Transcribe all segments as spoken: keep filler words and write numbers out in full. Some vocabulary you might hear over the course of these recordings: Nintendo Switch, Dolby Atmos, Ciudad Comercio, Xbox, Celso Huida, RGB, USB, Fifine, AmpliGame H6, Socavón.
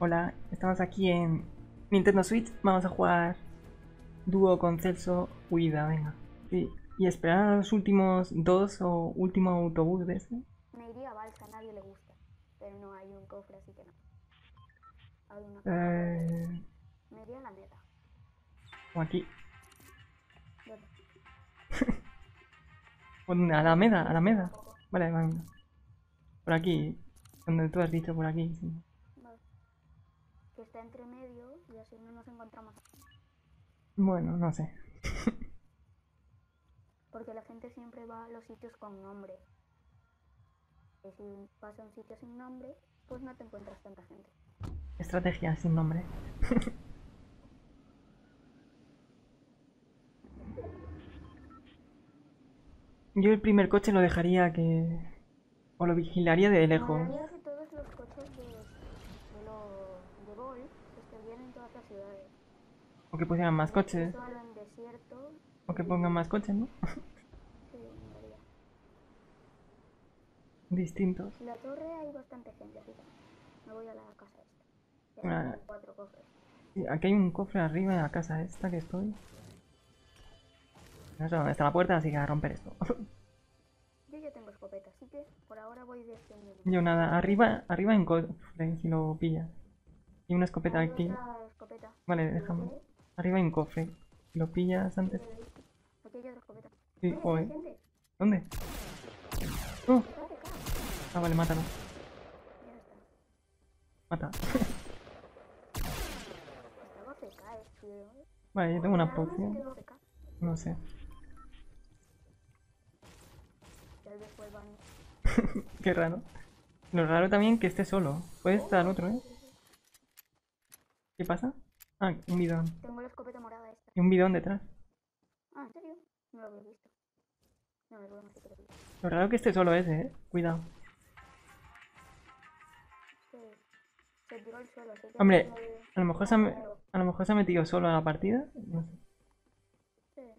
Hola, estamos aquí en Nintendo Switch. Vamos a jugar dúo con Celso Huida, venga. Sí. Y esperar a los últimos dos o último autobús de este. Me iría a Balsa, a nadie le gusta. Pero no hay un cofre, así que no. Hay una eh... Me iría a la meta. O aquí. A la meda, a la meda. Vale, vale. Por aquí. Donde tú has dicho, por aquí. Sí. Que está entre medio y así no nos encontramos. Bueno, no sé. Porque la gente siempre va a los sitios con nombre. Y si vas a un sitio sin nombre, pues no te encuentras tanta gente. Estrategia sin nombre. Yo el primer coche lo dejaría que... o lo vigilaría de lejos. O que pusieran más coches. O que pongan más coches, ¿no? Sí, distintos. La torre hay bastante gente, así que me voy a la casa esta. Ah, hay cuatro cofres. Aquí hay un cofre arriba en la casa esta que estoy. No sé dónde está la puerta, así que a romper esto. Yo ya tengo escopeta, así que por ahora voy descendiendo. Yo nada, arriba, arriba en cofre, si lo pillas. Y una escopeta ahí aquí. Escopeta. Vale, déjame. Arriba en cofre. ¿Lo pillas antes? Aquí hay otra escopeta. Sí, oye. ¿Dónde? ¡Oh! Ah, vale, mátalo. Mata. Vale, yo tengo una poción. No sé. Qué raro. Lo raro también que esté solo. Puede estar otro, ¿eh? ¿Qué pasa? Ah, un bidón. Tengo la escopeta morada esta. Y un bidón detrás. Ah, ¿en serio? No lo había visto. No, no lo había visto. Lo raro que esté solo ese, eh. Cuidado. Sí. Se tiró el suelo. Se Hombre, el... a lo mejor se ha, me... a lo mejor se ha metido solo a la partida. No sé. Sí.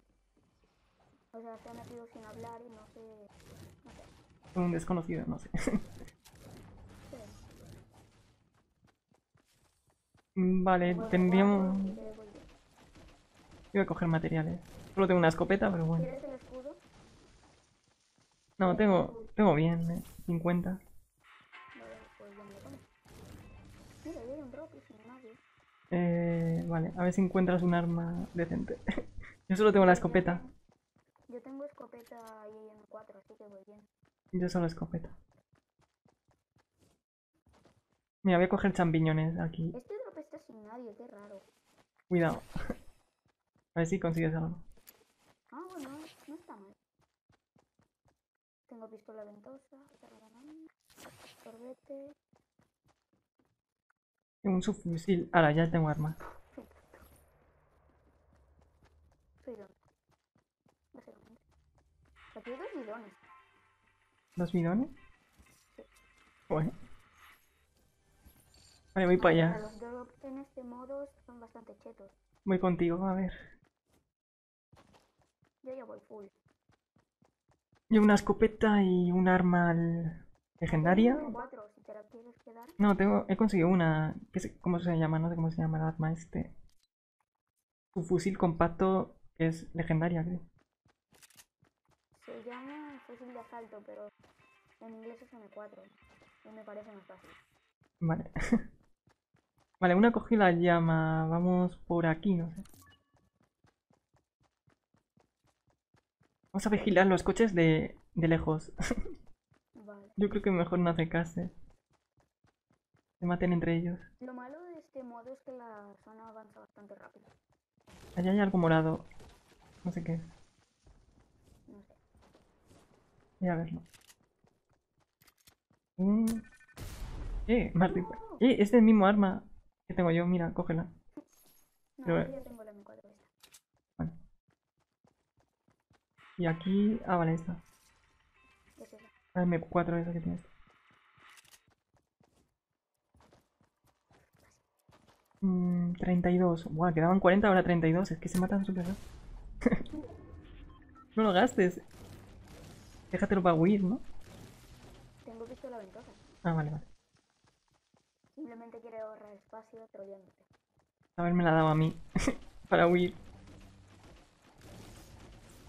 O sea, se ha metido sin hablar y no sé. No sé. Un desconocido, no sé. Vale, tendríamos... Yo voy a coger materiales. Solo tengo una escopeta, pero bueno. ¿Quieres el escudo? No, tengo... Tengo bien, eh. cincuenta. Eh... Vale, a ver si encuentras un arma decente. Yo solo tengo la escopeta. Yo tengo escopeta y en cuatro, así que voy bien. Yo solo escopeta. Mira, voy a coger champiñones aquí. Sin nadie, qué raro. Cuidado. A ver si consigues algo. Ah, bueno, no está mal. Tengo pistola ventosa, sorbete. Tengo un subfusil. Ahora ya tengo armas. Soy don. Básicamente. Aquí hay dos bidones. ¿Dos bidones? Sí. Bueno. Vale, voy para allá. Los drops en este modo son bastante chetos. Voy contigo, a ver. Yo ya voy full. Y una escopeta y un arma legendaria. Tengo cuatro, si te la quieres quedar. No, tengo, he conseguido una. ¿Qué se, ¿Cómo se llama? No sé cómo se llama el arma este. Un fusil compacto que es legendaria, creo. Se llama fusil de asalto, pero en inglés es eme cuatro. Y me parece más fácil. Vale. Vale, una cogí la llama. Vamos por aquí, no sé. Vamos a vigilar los coches de, de lejos. Vale. Yo creo que mejor no acercarse. Se maten entre ellos. Lo malo de este modo es que la zona avanza bastante rápido. Allá hay algo morado. No sé qué es. No sé. Voy a verlo. Mm. Eh, Martín. No. Eh, es el mismo arma que tengo yo, mira, cógela. No, pero... yo tengo la eme cuatro esta. Vale. Y aquí. Ah, vale, esta. Es esa. La eme cuatro esa que tienes. Mmm, treinta y dos. Guau, quedaban cuarenta, ahora treinta y dos. Es que se matan súper rápido. No lo gastes. Déjatelo para huir, ¿no? Tengo visto la ventaja. Ah, vale, vale. simplemente quiere ahorrar espacio troleándote. A ver, me la daba a mí para huir.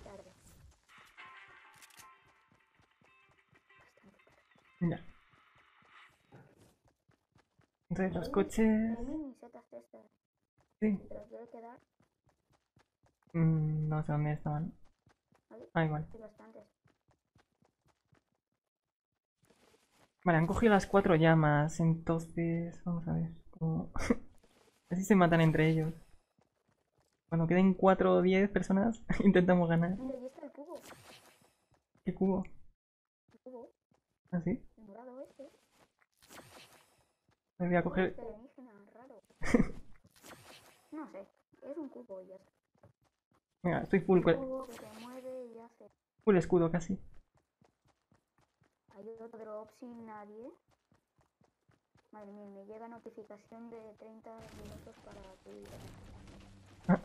Tarde. Bastante tarde. Ya. Entonces los coches... Sí. Mm, no sé dónde estaban. Ahí, vale. Vale, han cogido las cuatro llamas, entonces... Vamos a ver cómo... Así se matan entre ellos. Cuando queden cuatro o diez personas, intentamos ganar. Mira, ahí está el cubo. ¿Qué cubo? ¿El cubo? ¿Ah, sí? El morado este. Me voy a coger... No sé, es un cubo ya. Venga, estoy full. Un cubo que se mueve y hace... Full escudo casi. Hay otro sin nadie. Madre mía, me llega notificación de treinta minutos para subir. Ah.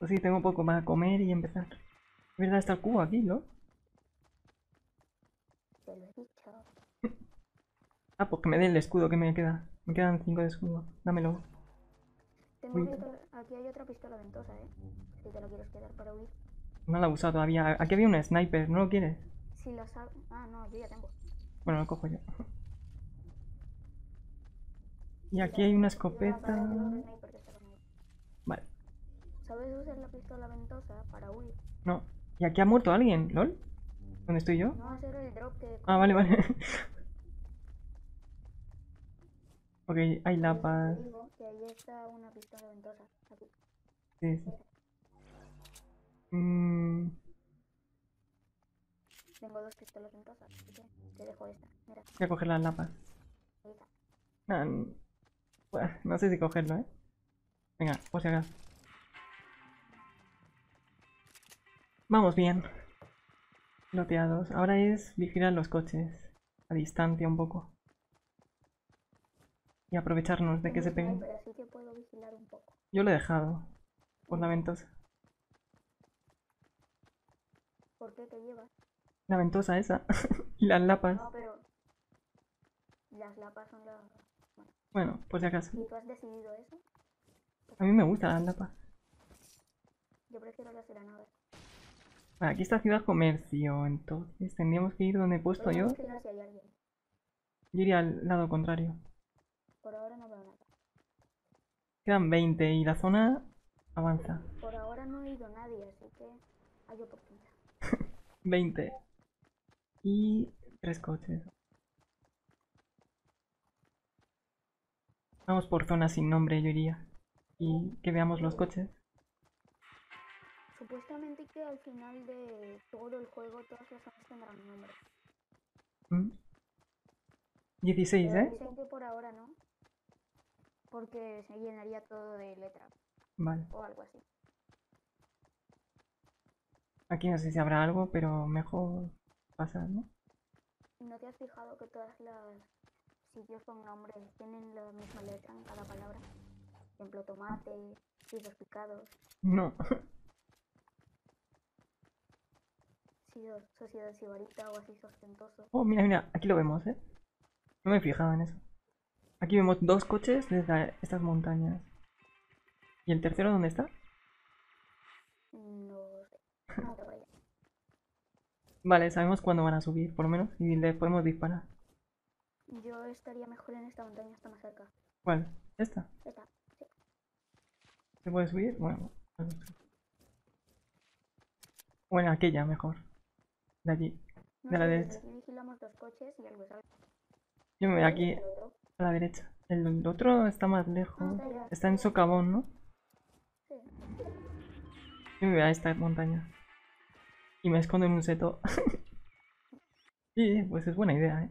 Pues sí, tengo poco más a comer y empezar. Es verdad, está el cubo aquí, ¿no? Te lo he dicho. Ah, pues que me den el escudo que me queda. Me quedan cinco de escudo. Dámelo. Tengo otro... Aquí hay otra pistola ventosa, ¿eh? Si te lo quieres quedar para huir. No la he usado todavía. Aquí había una sniper. ¿No lo quieres? Si lo sabes... Ah, no, yo ya tengo. Bueno, lo cojo yo. Y aquí hay una escopeta... Vale. ¿Sabes usar la pistola ventosa para huir? No. ¿Y aquí ha muerto alguien? ¿Lol? ¿Dónde estoy yo? No, ese era el drop que... Ah, vale, vale. Ok, hay lapas. Que ahí está una pistola ventosa. Aquí. Sí, sí. Mm. Tengo dos pistolas ventosas. Te dejo esta. Mira. Voy a coger las lapas. Ahí está. Ah, no. Bueno, no sé si cogerlo, ¿eh? Venga, por si acaso. Vamos bien. Loteados. Ahora es vigilar los coches. A distancia un poco. Y aprovecharnos de que se peguen. Pero sí que puedo vigilar un poco. Yo lo he dejado. Por la ventosa. ¿Por qué te llevas? La ventosa esa. Y las lapas. No, pero... Las lapas son las... Bueno, bueno, por si acaso. ¿Y tú has decidido eso? A mí me gustan las lapas. Yo prefiero las granadas. Vale, aquí está Ciudad Comercio. Entonces tendríamos que ir donde he puesto yo. Si hay alguien. Yo iría al lado contrario. Por ahora no veo nada. Quedan veinte y la zona avanza. Por ahora no ha ido nadie, así que hay oportunidad. veinte. Y tres coches. Vamos por zonas sin nombre, yo iría. Y que veamos los coches. Supuestamente que al final de todo el juego todas las zonas tendrán nombre. ¿Mm? dieciséis, pero ¿eh? Dicen que por ahora no. Porque se llenaría todo de letras. Vale. O algo así. Aquí no sé si habrá algo, pero mejor pasar, ¿no? ¿No te has fijado que todos los sitios con nombres tienen la misma letra en cada palabra? Por ejemplo, tomate, pisos picados... No. Sociedad Sibarita o así ostentoso. Oh, mira, mira, aquí lo vemos, ¿eh? No me he fijado en eso. Aquí vemos dos coches desde estas montañas. ¿Y el tercero dónde está? No sé. No te vayas. Vale, sabemos cuándo van a subir, por lo menos, y les podemos disparar. Yo estaría mejor en esta montaña, está más cerca. ¿Cuál? ¿Esta? Esta, sí. ¿Se puede subir? Bueno, bueno, aquella mejor. De allí, no, de la derecha. Aquí vigilamos los coches y algo sale. Yo me voy aquí. A la derecha. El otro está más lejos. Ah, está en Socavón, ¿no? Sí. Yo me voy a esta montaña. Y me escondo en un seto. Sí, pues es buena idea, ¿eh?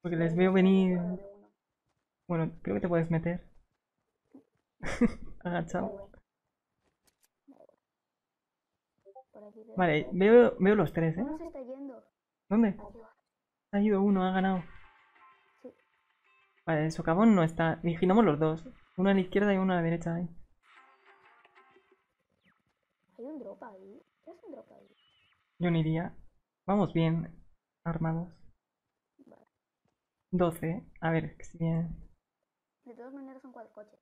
Porque les veo venir... Bueno, creo que te puedes meter. Agachado. Vale, veo, veo los tres, ¿eh? ¿Dónde? Ha ido uno, ha ganado. Vale, el socavón no está. Vigilamos los dos. Uno a la izquierda y uno a la derecha ahí. ¿Hay un drop ahí? ¿Qué es un drop ahí? Yo no iría. Vamos bien armados. doce. A ver, si bien. De todas maneras son cuatro coches.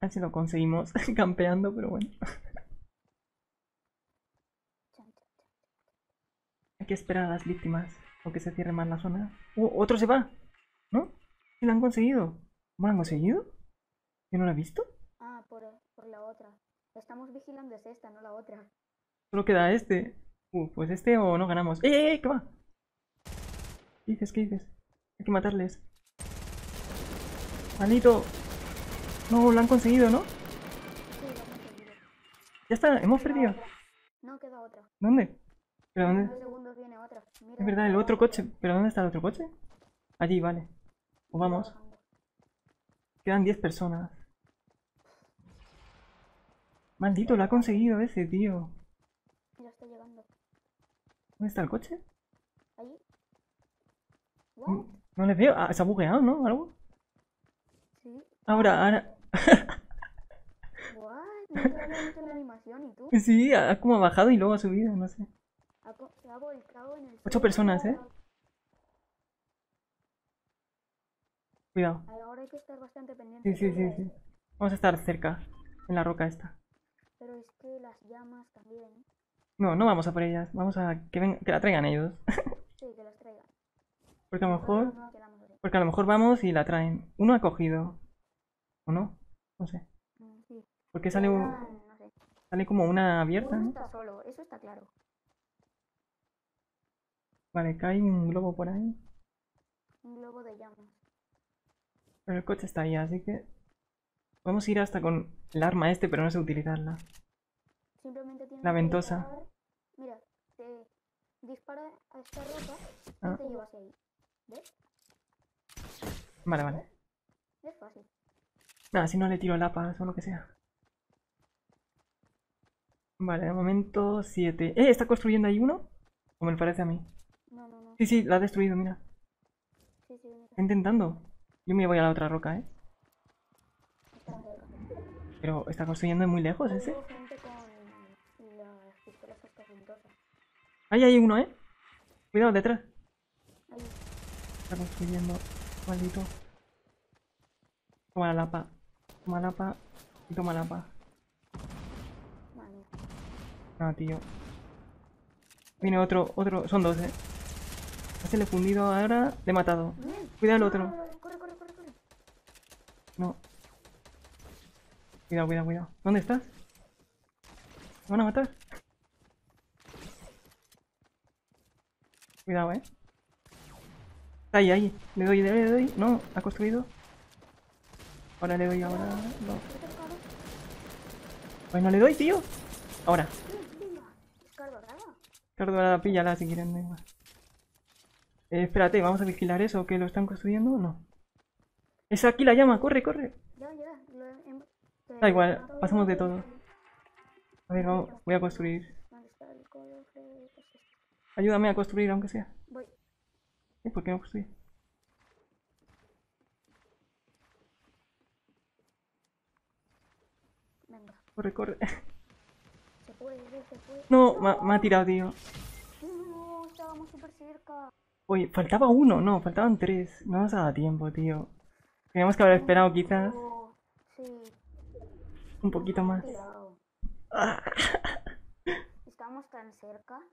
Así lo conseguimos campeando, pero bueno. Hay que esperar a las víctimas o que se cierre más la zona. ¡Oh! ¡Otro se va! ¿No? ¿Sí lo han conseguido? ¿Cómo lo han conseguido? ¿Yo no lo he visto? Ah, por, por la otra. Estamos vigilando es esta, no la otra. Solo queda este. Uh, pues este o no ganamos. ¡Eh, eh, eh! ¿Qué va? ¿Qué dices? ¿Qué dices? Hay que matarles. ¡Manito! No, lo han conseguido, ¿no? Sí, lo han conseguido. Ya está, hemos queda perdido. Otra. No, queda otra. ¿Dónde? ¿Pero dónde? En dos segundos viene otra. Mira, es verdad, el otro coche. ¿Pero dónde está el otro coche? Allí, vale. Pues vamos. Quedan diez personas. Maldito, lo ha conseguido ese, tío. Ya está llegando. ¿Dónde está el coche? Ahí. No, no les veo. Ah, se ha bugueado, ¿no? ¿Algo? Sí. Ahora, ahora. What? No te había visto la animación, ¿y tú? Sí, ha como bajado y luego ha subido, no sé. Se ha volcado en el... Ocho personas, ¿eh? Cuidado. Ahora hay que estar bastante pendiente. Sí, sí, sí, sí. Vamos a estar cerca, en la roca esta. Pero es que las llamas también... No, no vamos a por ellas. Vamos a que, ven... que la traigan ellos. Sí, que las traigan. Porque a lo mejor... Porque a lo mejor vamos y la traen. Uno ha cogido. ¿O no? No sé. Sí. Porque sale un... no sé. Sale como una abierta, ¿no? Está solo, eso está claro. Vale, cae un globo por ahí. Un globo de llamas. Pero el coche está ahí, así que... Podemos ir hasta con el arma este, pero no sé utilizarla. Simplemente tienes la ventosa. Que mira, te dispara a esta roca y ah. te llevas ahí. ¿Ves? Vale, vale. Es fácil. Nada, si no le tiro lapas o lo que sea. Vale, de momento siete. ¡Eh! ¿Está construyendo ahí uno? O me parece a mí. No, no, no. Sí, sí, la ha destruido, mira. Sí, sí, mira. Está intentando. Yo me voy a la otra roca, ¿eh? Pero está construyendo de muy lejos ese. Ahí hay uno, eh. Cuidado, detrás. Ahí. Está construyendo, maldito. Toma la lapa. Toma la lapa y toma la lapa. Vale. No, tío. Viene otro, otro. Son dos, eh. Este le he fundido ahora. Le he matado. Cuidado el otro. Corre, corre, corre, corre. No. Cuidado, cuidado, cuidado. ¿Dónde estás? ¿Me van a matar? Cuidado, eh. Está ahí, ahí. Le doy, le doy, le doy. No, ha construido. Ahora le doy, ahora. No. Pues no le doy, tío. Ahora. Cardo, píllala si quieren. Eh, espérate, vamos a vigilar eso, que lo están construyendo o no. Es aquí la llama, corre, corre. Ya, ya. Lo... Da igual, pasamos de todo. A ver, vamos, voy a construir. Ayúdame a construir, aunque sea. Voy. ¿Eh? ¿Por qué no construir? Venga. Corre, corre. Se puede, se puede. No, no. Me, me ha tirado, tío. No, estábamos súper cerca. Oye, faltaba uno, no, faltaban tres. No nos ha dado tiempo, tío. Teníamos que haber esperado, quizás. Sí. Un poquito más. Estamos tan cerca.